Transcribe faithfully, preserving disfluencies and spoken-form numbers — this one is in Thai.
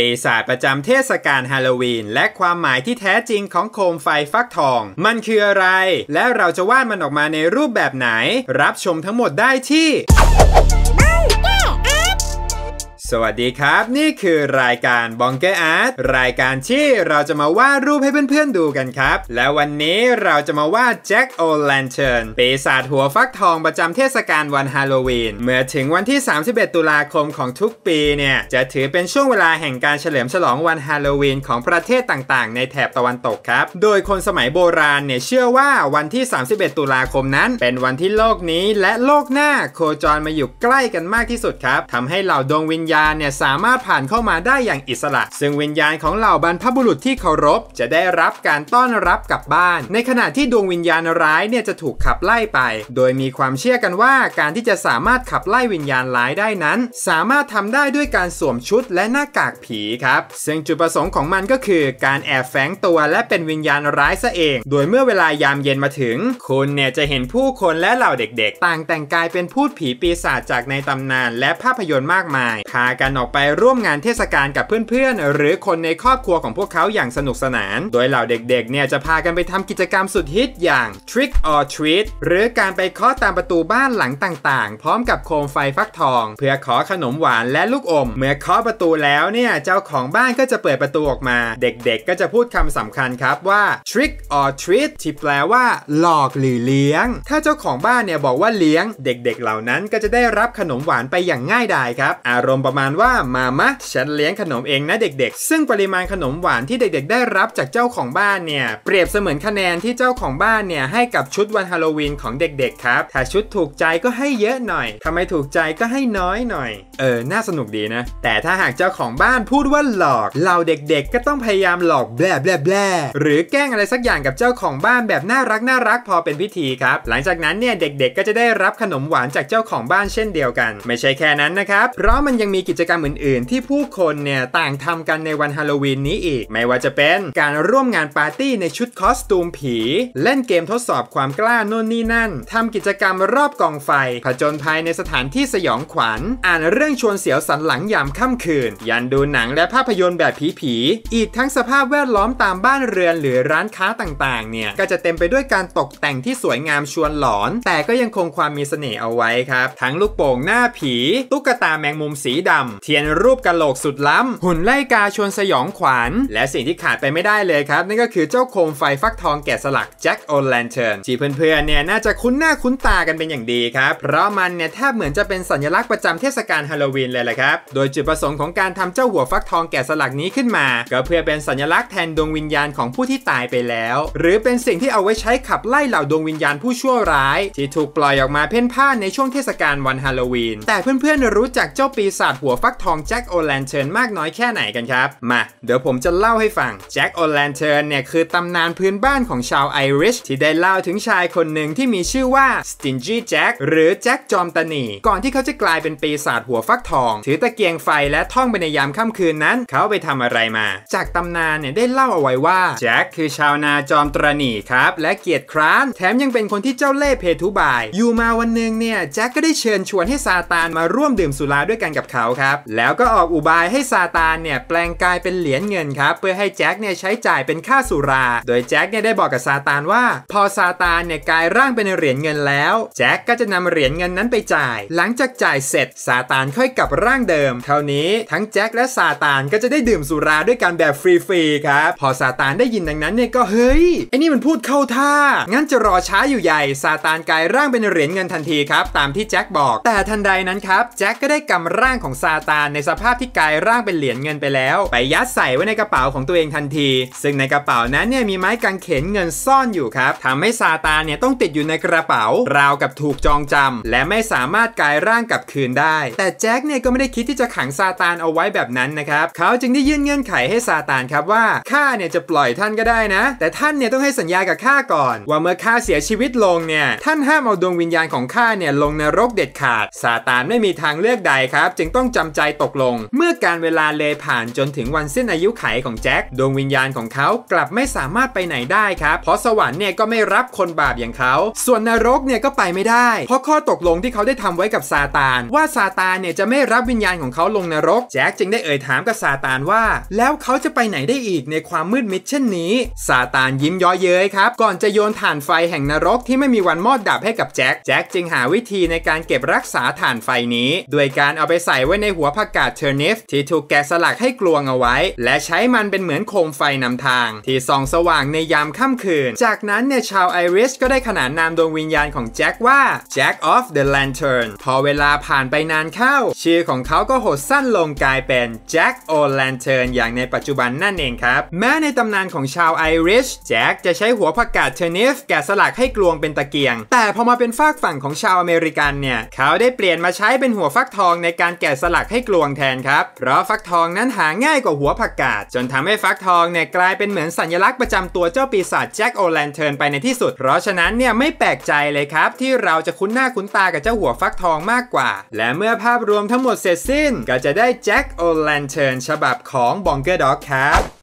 ปีศาจประจำเทศกาลฮาโลวีนและความหมายที่แท้จริงของโคมไฟฟักทองมันคืออะไรและเราจะวาดมันออกมาในรูปแบบไหนรับชมทั้งหมดได้ที่สวัสดีครับนี่คือรายการบองเกอร์อาร์ตรายการที่เราจะมาวาดรูปให้เพื่อนๆดูกันครับและวันนี้เราจะมาวาด Jack o' Lantern ปีศาจหัวฟักทองประจำเทศกาลวันฮาโลวีนเมื่อถึงวันที่สามสิบเอ็ดตุลาคมของทุกปีเนี่ยจะถือเป็นช่วงเวลาแห่งการเฉลิมฉลองวันฮาโลวีนของประเทศต่างๆในแถบตะวันตกครับโดยคนสมัยโบราณเนี่ยเชื่อว่าวันที่สามสิบเอ็ดตุลาคมนั้นเป็นวันที่โลกนี้และโลกหน้าโคจรมาอยู่ใกล้กันมากที่สุดครับทำให้เหล่าดวงวิญญาณเนี่ยสามารถผ่านเข้ามาได้อย่างอิสระซึ่งวิญญาณของเหล่าบรรพบุรุษที่เคารพจะได้รับการต้อนรับกลับบ้านในขณะที่ดวงวิญญาณร้ายเนี่ยจะถูกขับไล่ไปโดยมีความเชื่อกันว่าการที่จะสามารถขับไล่วิญญาณร้ายได้นั้นสามารถทำได้ด้วยการสวมชุดและหน้ากากผีครับซึ่งจุดประสงค์ของมันก็คือการแอบแฝงตัวและเป็นวิญญาณร้ายซะเองโดยเมื่อเวลายามเย็นมาถึงคุณเนี่ยจะเห็นผู้คนและเหล่าเด็กๆต่างแต่งกายเป็นพูดผีปีศาจจากในตำนานและภาพยนตร์มากมายพากันออกไปร่วมงานเทศกาลกับเพื่อนๆหรือคนในครอบครัวของพวกเขาอย่างสนุกสนานโดยเหล่าเด็กๆเนี่ยจะพากันไปทำกิจกรรมสุดฮิตอย่าง Trick or Treat หรือการไปเคาะตามประตูบ้านหลังต่างๆพร้อมกับโคมไฟฟักทองเพื่อขอขนมหวานและลูกอมเมื่อเคาะประตูแล้วเนี่ยเจ้าของบ้านก็จะเปิดประตูออกมาเด็กๆก็จะพูดคำสำคัญครับว่า Trick or Treat ที่แปลว่าหลอกหรือเลี้ยงถ้าเจ้าของบ้านเนี่ยบอกว่าเลี้ยงเด็กๆเหล่านั้นก็จะได้รับขนมหวานไปอย่างง่ายดายครับอารมณ์ประมาณว่ามามะฉันเลี้ยงขนมเองนะเด็กๆซึ่งปริมาณขนมหวานที่เด็กๆได้รับจากเจ้าของบ้านเนี่ยเปรียบเสมือนคะแนนที่เจ้าของบ้านเนี่ยให้กับชุดวันฮาโลวีนของเด็กๆครับถ้าชุดถูกใจก็ให้เยอะหน่อยถ้าไม่ถูกใจก็ให้น้อยหน่อยเออน่าสนุกดีนะแต่ถ้าหากเจ้าของบ้านพูดว่าหลอกเราเด็กๆก็ต้องพยายามหลอกแบลแบลแบลหรือแกล้งอะไรสักอย่างกับเจ้าของบ้านแบบน่ารักน่ารักพอเป็นพิธีครับหลังจากนั้นเนี่ยเด็กๆก็จะได้รับขนมหวานจากเจ้าของบ้านเช่นเดียวกันไม่ใช่แค่นั้นนะครับเพราะมันยังมีกิจกรรมอื่นๆที่ผู้คนเนี่ยต่างทำกันในวันฮาโลวีนนี้อีกไม่ว่าจะเป็นการร่วมงานปาร์ตี้ในชุดคอสตูมผีเล่นเกมทดสอบความกล้าโน่นนี่นั่นทำกิจกรรมรอบกองไฟผจญภัยในสถานที่สยองขวัญอ่านเรื่องชวนเสียวสันหลังยามค่ำคืนยันดูหนังและภาพยนตร์แบบผีๆอีกทั้งสภาพแวดล้อมตามบ้านเรือนหรือร้านค้าต่างๆเนี่ยก็จะเต็มไปด้วยการตกแต่งที่สวยงามชวนหลอนแต่ก็ยังคงความมีเสน่ห์เอาไว้ครับทั้งลูกโป่งหน้าผีตุ๊กตาแมงมุมสีดำเทียนรูปกะโหลกสุดล้ำหุ่นไล่กาชวนสยองขวัญและสิ่งที่ขาดไปไม่ได้เลยครับนั่นก็คือเจ้าโคมไฟฟักทองแกะสลัก Jack o' Lantern ที่เพื่อนๆเนี่ยน่าจะคุ้นหน้าคุ้นตากันเป็นอย่างดีครับเพราะมันเนี่ยแทบเหมือนจะเป็นสัญลักษณ์ประจำเทศกาลฮาโลวีนเลยแหละครับโดยจุดประสงค์ของการทำเจ้าหัวฟักทองแกะสลักนี้ขึ้นมาก็เพื่อเป็นสัญลักษณ์แทนดวงวิญญาณของผู้ที่ตายไปแล้วหรือเป็นสิ่งที่เอาไว้ใช้ขับไล่เหล่าดวงวิญญาณผู้ชั่วร้ายที่ถูกปล่อยออกมาเพ่นพ่านในช่วงเทศกาลวันฮาโลวีนแต่เพื่อนๆรู้จักเจ้าปีศาจหัวฟักทอง Jack o' Lantern มากน้อยแค่ไหนกันครับมาเดี๋ยวผมจะเล่าให้ฟัง Jack o' Lantern เนี่ยคือตำนานพื้นบ้านของชาวไอริชที่ได้เล่าถึงชายคนหนึ่งที่มีชื่อว่า Stingy Jack หรือ Jack จอมตะหนี่ก่อนที่เขาจะกลายเป็นปีศาจหัวฟักทองถือตะเกียงไฟและท่องไปในยามค่ำคืนนั้นเขาไปทำอะไรมาจากตำนานเนี่ยได้เล่าเอาไว้ว่า Jack คือชาวนาจอมตะหนี่ครับและเกียจคร้านแถมยังเป็นคนที่เจ้าเล่ห์เพทุบายอยู่มาวันหนึ่งเนี่ย Jack ก็ได้เชิญชวนให้ซาตานมาร่วมดื่มสุราด้วยกันกับเขาครับแล้วก็ออกอุบายให้ซาตานเนี่ยแปลงกายเป็นเหรียญเงินครับเพื่อให้แจ็คเนี่ยใช้จ่ายเป็นค่าสุราโดยแจ็คเนี่ยได้บอกกับซาตานว่าพอซาตานเนี่ยกลายร่างเป็นเหรียญเงินแล้วแจ็คก็จะนำเหรียญเงินนั้นไปจ่ายหลังจากจ่ายเสร็จซาตานค่อยกลับร่างเดิมเท่านี้ทั้งแจ็คและซาตานก็จะได้ดื่มสุราด้วยกันแบบฟรีๆครับพอซาตานได้ยินดังนั้นเนี่ยก็เฮ้ยไอ้นี่มันพูดเข้าท่างั้นจะรอช้าอยู่ใหญ่ซาตานกลายร่างเป็นเหรียญเงินทันทีครับตามที่แจ็คบอกแต่ทันใดนั้นครับแจ็คก็ได้กำร่างของซาตานในสภาพที่กลายร่างเป็นเหรียญเงินไปแล้วไปยัดใส่ไว้ในกระเป๋าของตัวเองทันทีซึ่งในกระเป๋านั้นเนี่ยมีไม้กางเขนเงินซ่อนอยู่ครับทำให้ซาตานเนี่ยต้องติดอยู่ในกระเป๋าราวกับถูกจองจำและไม่สามารถกลายร่างกลับคืนได้แต่แจ็คเนี่ยก็ไม่ได้คิดที่จะขังซาตานเอาไว้แบบนั้นนะครับเขาจึงได้ยื่นเงื่อนไขให้ซาตานครับว่าข้าเนี่ยจะปล่อยท่านก็ได้นะแต่ท่านเนี่ยต้องให้สัญญากับข้าก่อนว่าเมื่อข้าเสียชีวิตลงเนี่ยท่านห้ามเอาดวงวิญญาณของข้าเนี่ยลงนรกเด็ดขาดซาตานไม่มีทางเลือกใดครับจึงต้อง จำใจตกลงเมื่อการเวลาเลยผ่านจนถึงวันสิ้นอายุไขของแจ็คดวงวิญญาณของเขากลับไม่สามารถไปไหนได้ครับเพราะสวรรค์เนี่ยก็ไม่รับคนบาปอย่างเขาส่วนนรกเนี่ยก็ไปไม่ได้เพราะข้อตกลงที่เขาได้ทำไว้กับซาตานว่าซาตานเนี่ยจะไม่รับวิญญาณของเขาลงนรกแจ็คจึงได้เอ่ยถามกับซาตานว่าแล้วเขาจะไปไหนได้อีกในความมืดมิดเช่นนี้ซาตานยิ้มย้อยเย้ยครับก่อนจะโยนถ่านไฟแห่งนรกที่ไม่มีวันมอดดับให้กับแจ็คแจ็คจึงหาวิธีในการเก็บรักษาถ่านไฟนี้โดยการเอาไปใส่ไว้ในหัวผักกาดเทอร์นิฟที่ถูกแกะสลักให้กลวงเอาไว้และใช้มันเป็นเหมือนโคมไฟนำทางที่ส่องสว่างในยามค่ำคืนจากนั้นเนี่ยชาวไอริชก็ได้ขนานนามดวงวิญญาณของแจ็คว่า Jack of the Lantern พอเวลาผ่านไปนานเข้าชื่อของเขาก็หดสั้นลงกลายเป็น Jack o' Lantern อย่างในปัจจุบันนั่นเองครับแม้ในตำนานของชาวไอริชแจ็คจะใช้หัวผักกาดเทอร์นิฟแกะสลักให้กลวงเป็นตะเกียงแต่พอมาเป็นฝากฝั่งของชาวอเมริกันเนี่ยเขาได้เปลี่ยนมาใช้เป็นหัวฟักทองในการแกะสลักให้กลวงแทนครับเพราะฟักทองนั้นหาง่ายกว่าหัวผักกาดจนทำให้ฟักทองเนี่ยกลายเป็นเหมือนสัญลักษณ์ประจำตัวเจ้าปีศาจแจ็คโอแลนเทิร์นไปในที่สุดเพราะฉะนั้นเนี่ยไม่แปลกใจเลยครับที่เราจะคุ้นหน้าคุ้นตากับเจ้าหัวฟักทองมากกว่าและเมื่อภาพรวมทั้งหมดเสร็จสิ้นก็จะได้แจ็คโอแลนเทิร์นฉบับของบองเกอร์ด็อกครับ